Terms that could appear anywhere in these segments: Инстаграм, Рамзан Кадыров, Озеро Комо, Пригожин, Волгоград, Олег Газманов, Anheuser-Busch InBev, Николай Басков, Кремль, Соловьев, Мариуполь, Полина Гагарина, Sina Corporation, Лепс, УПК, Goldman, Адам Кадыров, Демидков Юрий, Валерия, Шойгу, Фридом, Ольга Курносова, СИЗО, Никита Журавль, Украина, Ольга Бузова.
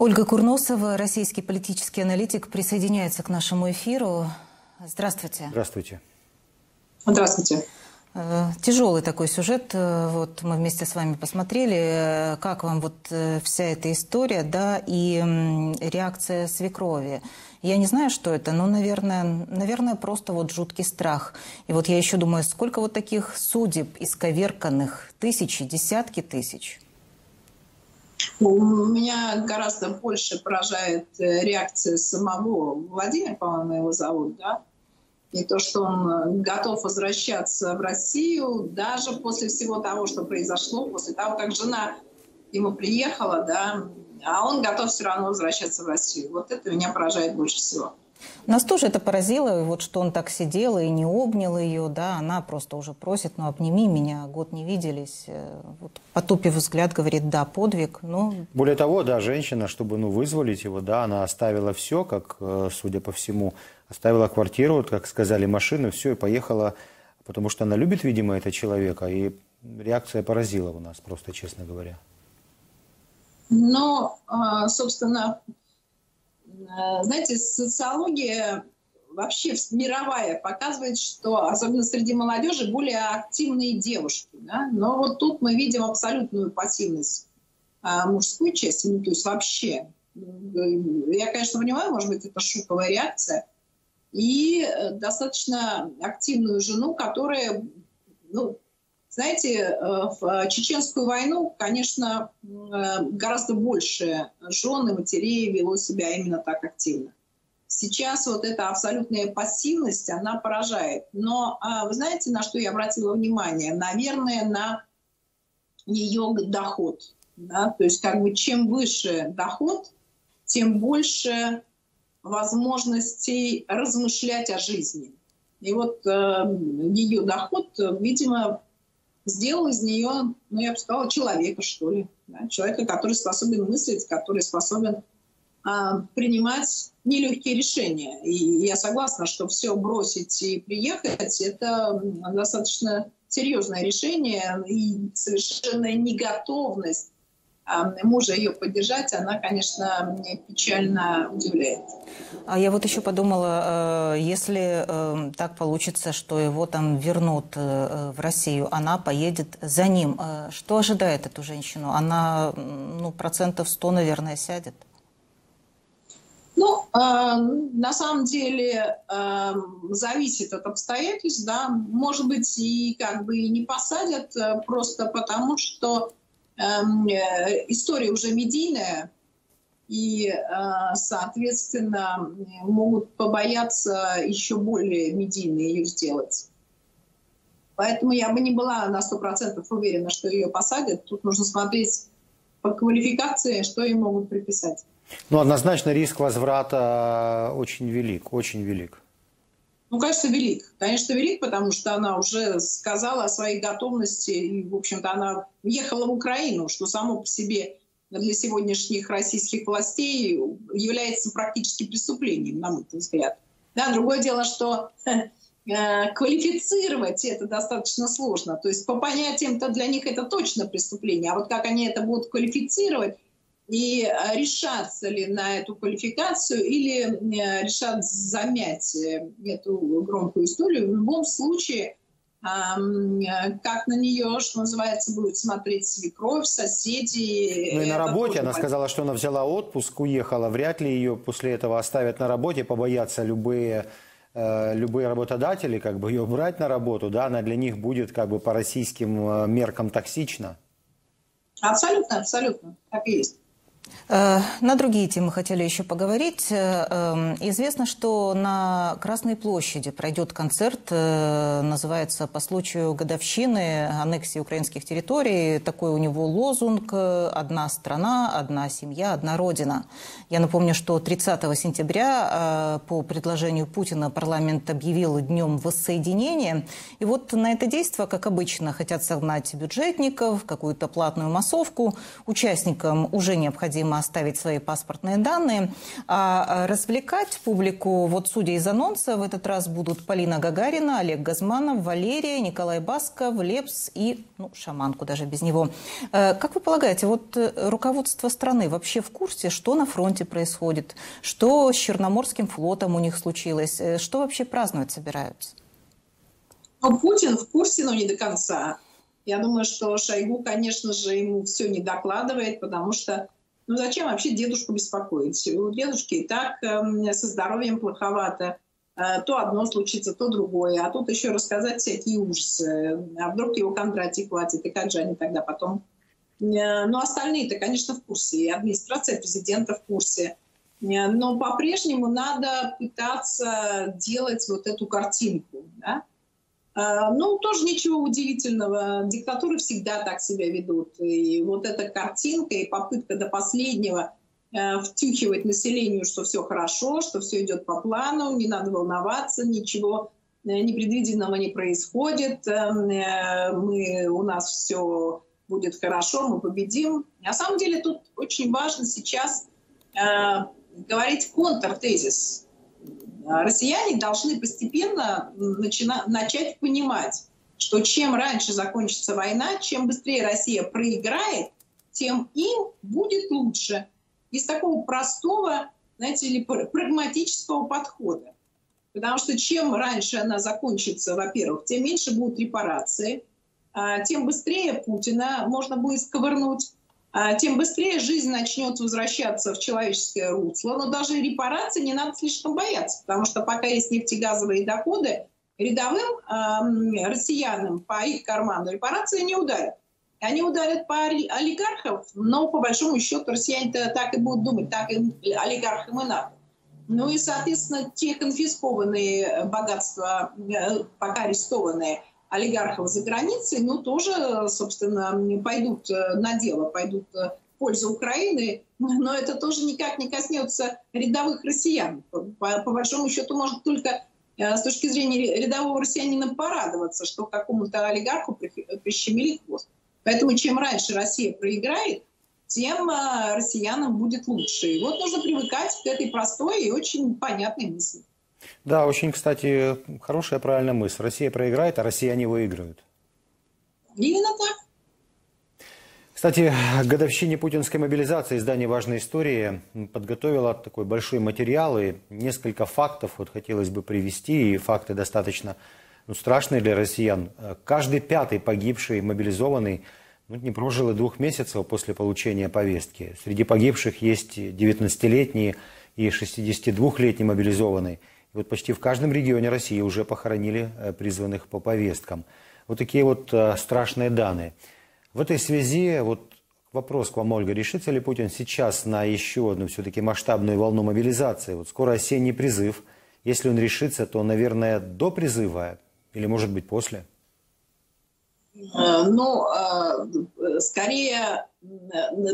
Ольга Курносова, российский политический аналитик, присоединяется к нашему эфиру. Здравствуйте. Здравствуйте. Здравствуйте. Тяжелый такой сюжет. Вот мы вместе с вами посмотрели, как вам вот вся эта история, да, и реакция свекрови. Я не знаю, что это, но, наверное, просто вот жуткий страх. И вот я еще думаю, сколько вот таких судеб исковерканных? Тысячи, десятки тысяч? Меня гораздо больше поражает реакция самого Владимира, по-моему, его зовут, да? И то, что он готов возвращаться в Россию, даже после всего того, что произошло, после того, как жена ему приехала, да, а он готов все равно возвращаться в Россию. Вот это меня поражает больше всего. Нас тоже это поразило, вот что он так сидел и не обнял ее, да, она просто уже просит, ну обними меня, год не виделись, вот, потупив взгляд, говорит, да, подвиг, но... Более того, да, женщина, чтобы, ну, вызволить его, да, она оставила все, как, судя по всему, оставила квартиру, как сказали, машину, все, и поехала, потому что она любит, видимо, этого человека, и реакция поразила у нас, просто, честно говоря. Ну, собственно... Знаете, социология вообще мировая показывает, что особенно среди молодежи более активные девушки. Да? Но вот тут мы видим абсолютную пассивность мужской части, ну, то есть вообще. Я, конечно, понимаю, может быть, это шоковая реакция. И достаточно активную жену, которая, ну, знаете, в Чеченскую войну, конечно, гораздо больше жен и матерей вело себя именно так активно. Сейчас вот эта абсолютная пассивность, она поражает. Но вы знаете, на что я обратила внимание? Наверное, на ее доход. Да? То есть, как бы, чем выше доход, тем больше возможностей размышлять о жизни. И вот ее доход, видимо, сделал из нее, ну, я бы сказала, человека, что ли. Да? Человека, который способен мыслить, который способен принимать нелегкие решения. И я согласна, что все бросить и приехать – это достаточно серьезное решение. И совершенно неготовность мужа ее поддержать, она, конечно, меня печально удивляет. А я вот еще подумала, если так получится, что его там вернут в Россию, она поедет за ним. Что ожидает эту женщину? Она, ну, 100%, наверное, сядет. Ну, на самом деле, зависит от обстоятельств, да. Может быть, и как бы и не посадят, просто потому что история уже медийная, и, соответственно, могут побояться еще более медийной ее сделать. Поэтому я бы не была на 100% уверена, что ее посадят. Тут нужно смотреть по квалификации, что ей могут приписать. Ну, однозначно риск возврата очень велик, очень велик. Ну, конечно, велик, потому что она уже сказала о своей готовности, и, в общем-то, она ехала в Украину, что само по себе для сегодняшних российских властей является практически преступлением, на мой взгляд. Да, другое дело, что квалифицировать это достаточно сложно, то есть по понятиям-то для них это точно преступление, а вот как они это будут квалифицировать, и решатся ли на эту квалификацию, или решат замять эту громкую историю. В любом случае, как на нее, что называется, будут смотреть свекровь, соседи. Ну и на работе она сказала, что она взяла отпуск, уехала. Вряд ли ее после этого оставят на работе, побоятся любые работодатели, как бы ее брать на работу. Да? Она для них будет, как бы, по российским меркам токсична. Абсолютно, абсолютно. Так и есть. На другие темы хотели еще поговорить. Известно, что на Красной площади пройдет концерт, называется «По случаю годовщины аннексии украинских территорий». Такой у него лозунг «Одна страна, одна семья, одна родина». Я напомню, что 30 сентября по предложению Путина парламент объявил днем воссоединения. И вот на это действие, как обычно, хотят согнать бюджетников, какую-то платную массовку. Участникам уже необходимо необходимо оставить свои паспортные данные. А развлекать публику, вот судя из анонса, в этот раз будут Полина Гагарина, Олег Газманов, Валерия, Николай Басков, Лепс и шаманку даже без него. Как вы полагаете, вот руководство страны вообще в курсе, что на фронте происходит, что с Черноморским флотом у них случилось, что вообще праздновать собираются? Ну, Путин в курсе, но не до конца. Я думаю, что Шойгу, конечно же, ему все не докладывает, потому что, ну зачем вообще дедушку беспокоить? У дедушки и так со здоровьем плоховато. То одно случится, то другое. А тут еще рассказать всякие ужасы. А вдруг его Кондратий хватит, и как же они тогда потом? Но остальные-то, конечно, в курсе. И администрация президента в курсе. Но по-прежнему надо пытаться делать вот эту картинку, да? Ну, тоже ничего удивительного. Диктатуры всегда так себя ведут. И вот эта картинка и попытка до последнего втюхивать населению, что все хорошо, что все идет по плану, не надо волноваться, ничего непредвиденного не происходит, у нас все будет хорошо, мы победим. На самом деле тут очень важно сейчас говорить контртезис. Россияне должны постепенно начать понимать, что чем раньше закончится война, чем быстрее Россия проиграет, тем им будет лучше. Из такого простого, знаете ли, прагматического подхода. Потому что чем раньше она закончится, во-первых, тем меньше будут репарации, тем быстрее Путина можно будет сковырнуть, тем быстрее жизнь начнет возвращаться в человеческое русло. Но даже репарации не надо слишком бояться, потому что пока есть нефтегазовые доходы, рядовым россиянам по их карману репарации не ударят. Они ударят по олигархам, но по большому счету россияне-то так и будут думать, так и олигархам и надо. Ну и, соответственно, те конфискованные богатства, пока арестованные олигархов за границей, ну тоже, собственно, пойдут на дело, пойдут в пользу Украины, но это тоже никак не коснется рядовых россиян. По большому счету может только с точки зрения рядового россиянина порадоваться, что какому-то олигарху прищемили хвост. Поэтому чем раньше Россия проиграет, тем россиянам будет лучше. И вот нужно привыкать к этой простой и очень понятной мысли. Да, очень, кстати, хорошая, правильная мысль. Россия проиграет, а россияне выиграют. Именно так. Кстати, к годовщине путинской мобилизации издание «Важной истории» подготовило такой большой материал и несколько фактов, вот хотелось бы привести, и факты достаточно страшные для россиян. Каждый пятый погибший, мобилизованный, не прожил и 2 месяцев после получения повестки. Среди погибших есть 19-летние и 62-летний мобилизованные. И вот почти в каждом регионе России уже похоронили призванных по повесткам. Вот такие вот страшные данные. В этой связи вот вопрос к вам, Ольга. Решится ли Путин сейчас на еще одну все-таки масштабную волну мобилизации? Вот скоро осенний призыв. Если он решится, то, наверное, до призыва или, может быть, после? Ну, скорее,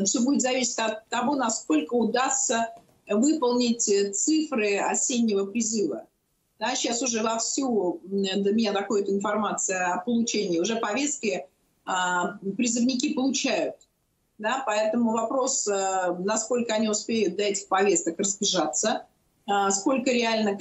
все будет зависеть от того, насколько удастся выполнить цифры осеннего призыва. Да, сейчас уже вовсю до меня доходит информация о получении. Уже повестки призывники получают. Да, поэтому вопрос, насколько они успеют до этих повесток распижаться. Сколько реально,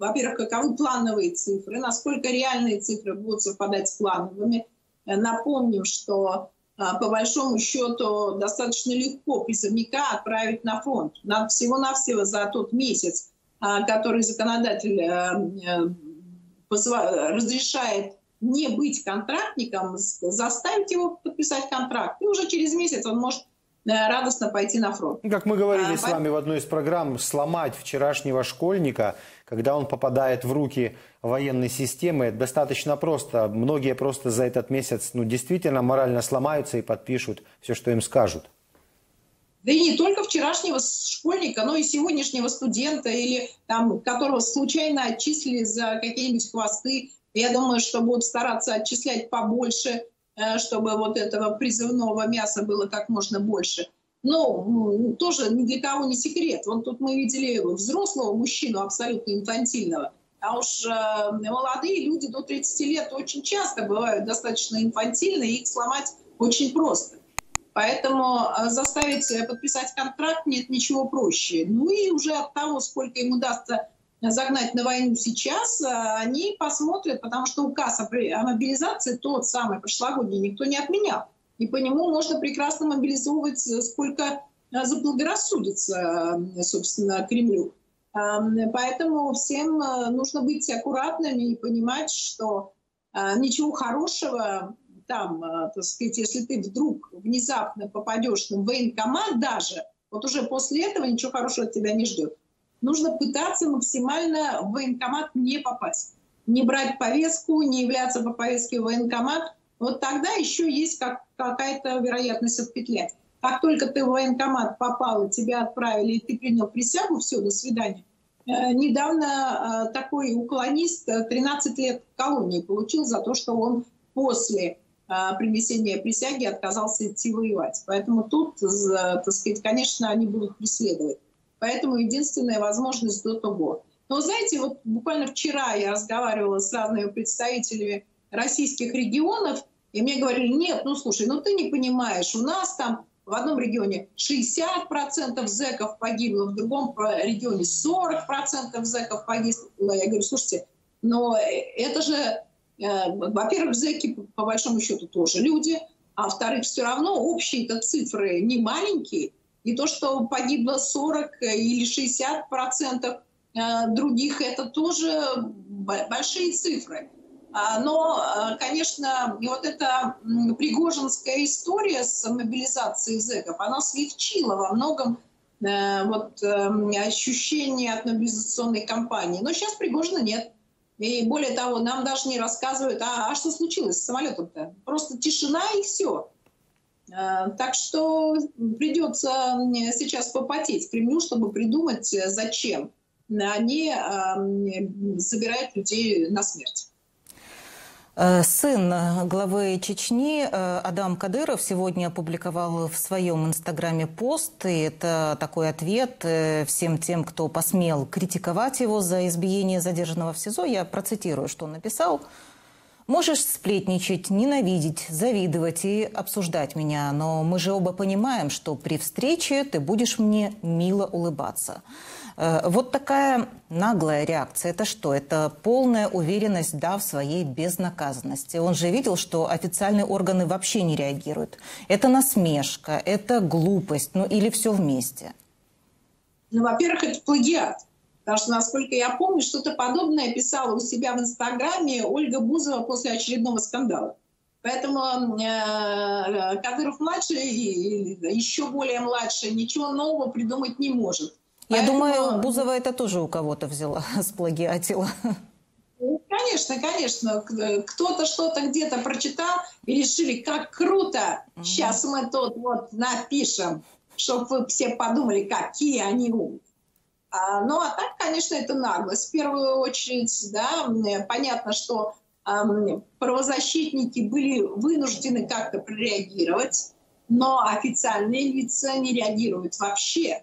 во-первых, каковы плановые цифры, насколько реальные цифры будут совпадать с плановыми. Напомним, что по большому счету достаточно легко призывника отправить на фронт. Надо всего-навсего за тот месяц, который законодатель разрешает не быть контрактником, заставить его подписать контракт. И уже через месяц он может радостно пойти на фронт. Как мы говорили с вами в одной из программ, сломать вчерашнего школьника, когда он попадает в руки военной системы, достаточно просто. Многие просто за этот месяц действительно морально сломаются и подпишут все, что им скажут. Да и не только вчерашнего школьника, но и сегодняшнего студента, или там, которого случайно отчислили за какие-нибудь хвосты. Я думаю, что будут стараться отчислять побольше, чтобы вот этого призывного мяса было как можно больше. Но тоже ни для кого не секрет. Вот тут мы видели взрослого мужчину, абсолютно инфантильного. А уж молодые люди до 30 лет очень часто бывают достаточно инфантильны, и их сломать очень просто. Поэтому заставить подписать контракт нет ничего проще. Ну и уже от того, сколько им удастся загнать на войну сейчас, они посмотрят, потому что указ о мобилизации, тот самый прошлогодний, никто не отменял. И по нему можно прекрасно мобилизовывать, сколько заблагорассудится, собственно, Кремлю. Поэтому всем нужно быть аккуратными и понимать, что ничего хорошего там, так сказать, если ты вдруг внезапно попадешь в военкомат даже, вот уже после этого ничего хорошего от тебя не ждет. Нужно пытаться максимально в военкомат не попасть, не брать повестку, не являться по повестке в военкомат. Вот тогда еще есть какая-то вероятность отпетлять. Как только ты в военкомат попал, и тебя отправили, и ты принял присягу, все, до свидания. Недавно такой уклонист 13 лет колонии получил за то, что он после принесения присяги отказался идти воевать. Поэтому тут, так сказать, конечно, они будут преследовать. Поэтому единственная возможность до того. Но, знаете, вот буквально вчера я разговаривала с разными представителями российских регионов, и мне говорили, нет, ну слушай, ну ты не понимаешь, у нас там в одном регионе 60% зэков погибло, в другом регионе 40% зэков погибло. Я говорю, слушайте, но это же, во-первых, зэки по большому счету тоже люди, а во-вторых, все равно общие-то цифры не маленькие, и то, что погибло 40 или 60% других, это тоже большие цифры. Но, конечно, вот эта пригожинская история с мобилизацией зэков, она смягчила во многом вот, ощущение от мобилизационной кампании. Но сейчас Пригожина нет. И более того, нам даже не рассказывают, а что случилось с самолетом-то? Просто тишина и все. Так что придется сейчас попотеть Кремлю, чтобы придумать, зачем они забирают людей на смерть. Сын главы Чечни Адам Кадыров сегодня опубликовал в своем инстаграме пост, и это такой ответ всем тем, кто посмел критиковать его за избиение задержанного в СИЗО. Я процитирую, что он написал. «Можешь сплетничать, ненавидеть, завидовать и обсуждать меня, но мы же оба понимаем, что при встрече ты будешь мне мило улыбаться». Вот такая наглая реакция. Это что? Это полная уверенность, да, в своей безнаказанности. Он же видел, что официальные органы вообще не реагируют. Это насмешка, это глупость, ну или все вместе? Ну, во-первых, это плагиат. Потому что, насколько я помню, что-то подобное писала у себя в Инстаграме Ольга Бузова после очередного скандала. Поэтому Кадыров-младший и еще более младший ничего нового придумать не может. Поэтому... Я думаю, Бузова это тоже у кого-то взяла, сплагиатила. Конечно, конечно. Кто-то что-то где-то прочитал и решили, как круто, сейчас мы тут вот напишем, чтобы вы все подумали, какие они умные. Ну, а так, конечно, это наглость. В первую очередь, да, понятно, что правозащитники были вынуждены как-то прореагировать, но официальные лица не реагируют вообще.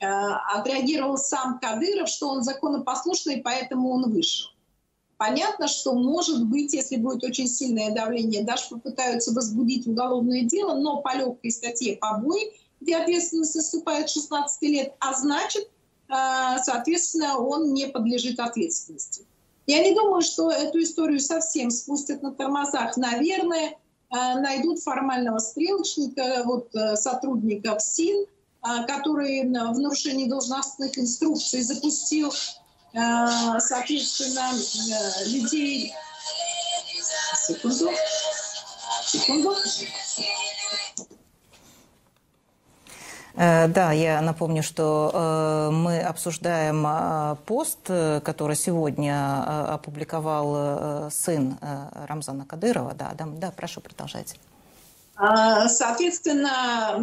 Отреагировал сам Кадыров, что он законопослушный, поэтому он вышел. Понятно, что, может быть, если будет очень сильное давление, даже попытаются возбудить уголовное дело, но по легкой статье побои, где ответственность наступает 16 лет, а значит, соответственно, он не подлежит ответственности. Я не думаю, что эту историю совсем спустят на тормозах. Наверное, найдут формального стрелочника, вот, сотрудников СИН, который в нарушении должностных инструкций запустил, соответственно, людей... Секунду. Секунду. Да, я напомню, что мы обсуждаем пост, который сегодня опубликовал сын Рамзана Кадырова. Да, да, прошу, продолжайте. Соответственно, в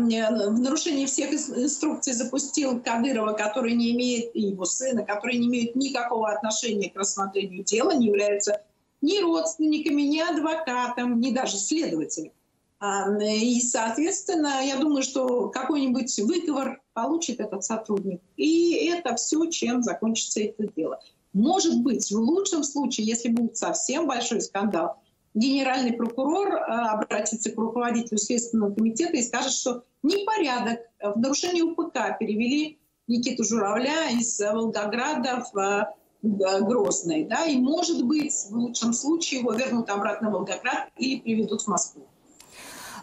нарушении всех инструкций запустил Кадырова, который не имеет, и его сына, которые не имеют никакого отношения к рассмотрению дела, не являются ни родственниками, ни адвокатом, ни даже следователем. И, соответственно, я думаю, что какой-нибудь выговор получит этот сотрудник. И это все, чем закончится это дело. Может быть, в лучшем случае, если будет совсем большой скандал, генеральный прокурор обратится к руководителю Следственного комитета и скажет, что непорядок, в нарушении УПК перевели Никиту Журавля из Волгограда в Грозный. Да, и, может быть, в лучшем случае его вернут обратно в Волгоград или приведут в Москву.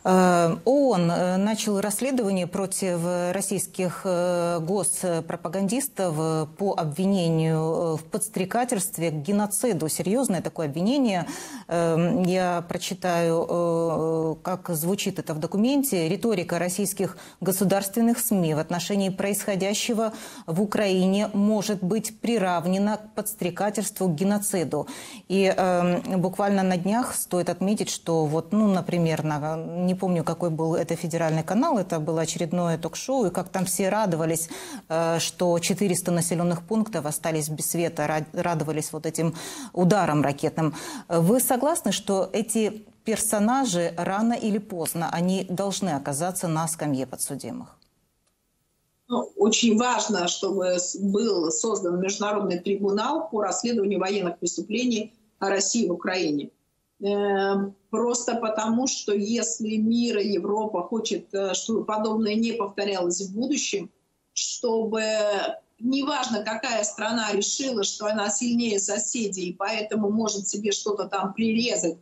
ООН начал расследование против российских госпропагандистов по обвинению в подстрекательстве к геноциду. Серьезное такое обвинение. Я прочитаю, как звучит это в документе. Риторика российских государственных СМИ в отношении происходящего в Украине может быть приравнена к подстрекательству к геноциду. И буквально на днях стоит отметить, что вот, ну, например, не помню, какой был это федеральный канал, это было очередное ток-шоу, и как там все радовались, что 400 населенных пунктов остались без света, радовались вот этим ударом ракетным. Вы согласны, что эти персонажи рано или поздно, они должны оказаться на скамье подсудимых? Ну, очень важно, чтобы был создан международный трибунал по расследованию военных преступлений России в Украине. Просто потому, что если мир и Европа хочет, чтобы подобное не повторялось в будущем, чтобы неважно, какая страна решила, что она сильнее соседей, и поэтому может себе что-то там прирезать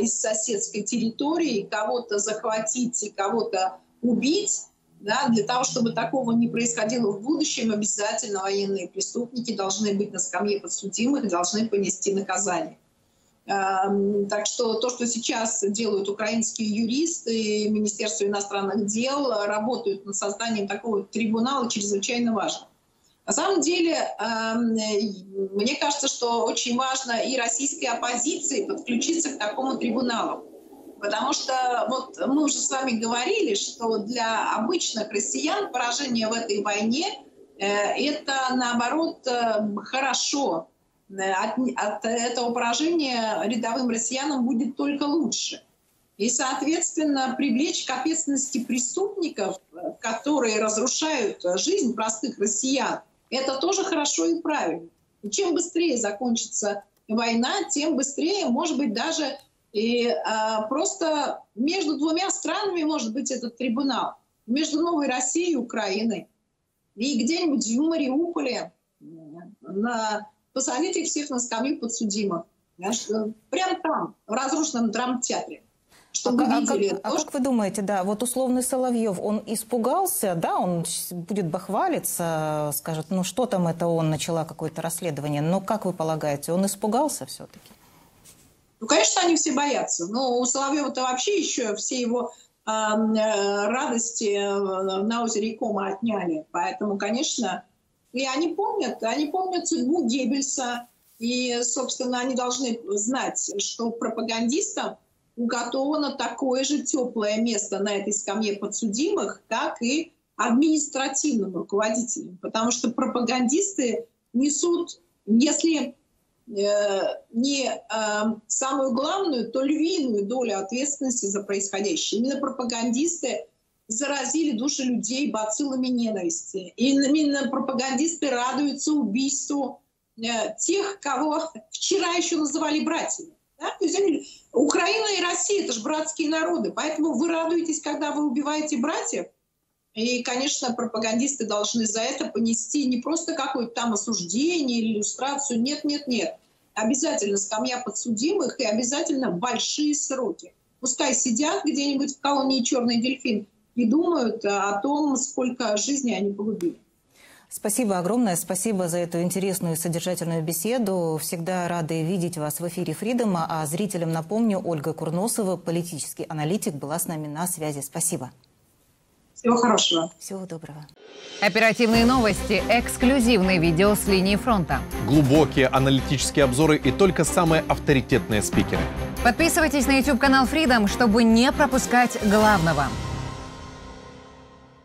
из соседской территории, кого-то захватить и кого-то убить, да, для того, чтобы такого не происходило в будущем, обязательно военные преступники должны быть на скамье подсудимых и должны понести наказание. Так что то, что сейчас делают украинские юристы и Министерство иностранных дел, работают над созданием такого трибунала, чрезвычайно важно. На самом деле, мне кажется, что очень важно и российской оппозиции подключиться к такому трибуналу. Потому что вот мы уже с вами говорили, что для обычных россиян поражение в этой войне – это, наоборот, хорошо. От этого поражения рядовым россиянам будет только лучше. И, соответственно, привлечь к ответственности преступников, которые разрушают жизнь простых россиян, это тоже хорошо и правильно. И чем быстрее закончится война, тем быстрее, может быть, даже и просто между двумя странами может быть этот трибунал. Между Новой Россией и Украиной. И где-нибудь в Мариуполе посадить их всех на скамью подсудимых. Прямо там, в разрушенном драмтеатре. А как вы думаете, да, вот условный Соловьев, он испугался, да, он будет бахвалиться, скажет, ну что там это он, начала какое-то расследование. Но как вы полагаете, он испугался все-таки? Ну, конечно, они все боятся. Но у Соловьева-то вообще еще все его радости на озере Комо отняли. Поэтому, конечно... И они помнят судьбу Геббельса. И, собственно, они должны знать, что пропагандистам уготовано такое же теплое место на этой скамье подсудимых, как и административным руководителям. Потому что пропагандисты несут, если не самую главную, то львиную долю ответственности за происходящее. Именно пропагандисты заразили души людей бациллами ненависти. И именно пропагандисты радуются убийству тех, кого вчера еще называли братьями. Да? Украина и Россия — это же братские народы, поэтому вы радуетесь, когда вы убиваете братьев. И, конечно, пропагандисты должны за это понести не просто какое-то там осуждение или иллюстрацию. Нет, нет, нет. Обязательно скамья подсудимых и обязательно большие сроки. Пускай сидят где-нибудь в колонии «Черный дельфин» и думают о том, сколько жизней они погубили. Спасибо огромное. Спасибо за эту интересную и содержательную беседу. Всегда рады видеть вас в эфире «Фридома». А зрителям напомню, Ольга Курносова, политический аналитик, была с нами на связи. Спасибо. Всего хорошего. Всего доброго. Оперативные новости, эксклюзивные видео с линии фронта. Глубокие аналитические обзоры и только самые авторитетные спикеры. Подписывайтесь на YouTube-канал «Фридом», чтобы не пропускать главного.